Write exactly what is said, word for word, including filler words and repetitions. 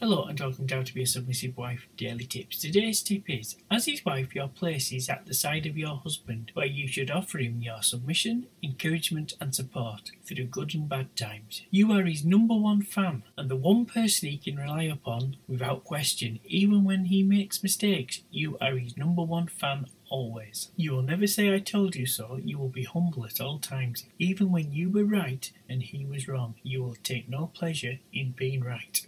Hello and welcome to How to Be a Submissive Wife Daily Tips. Today's tip is, as his wife, your place is at the side of your husband, where you should offer him your submission, encouragement and support through good and bad times. You are his number one fan and the one person he can rely upon without question. Even when he makes mistakes, you are his number one fan always. You will never say I told you so. You will be humble at all times. Even when you were right and he was wrong, you will take no pleasure in being right.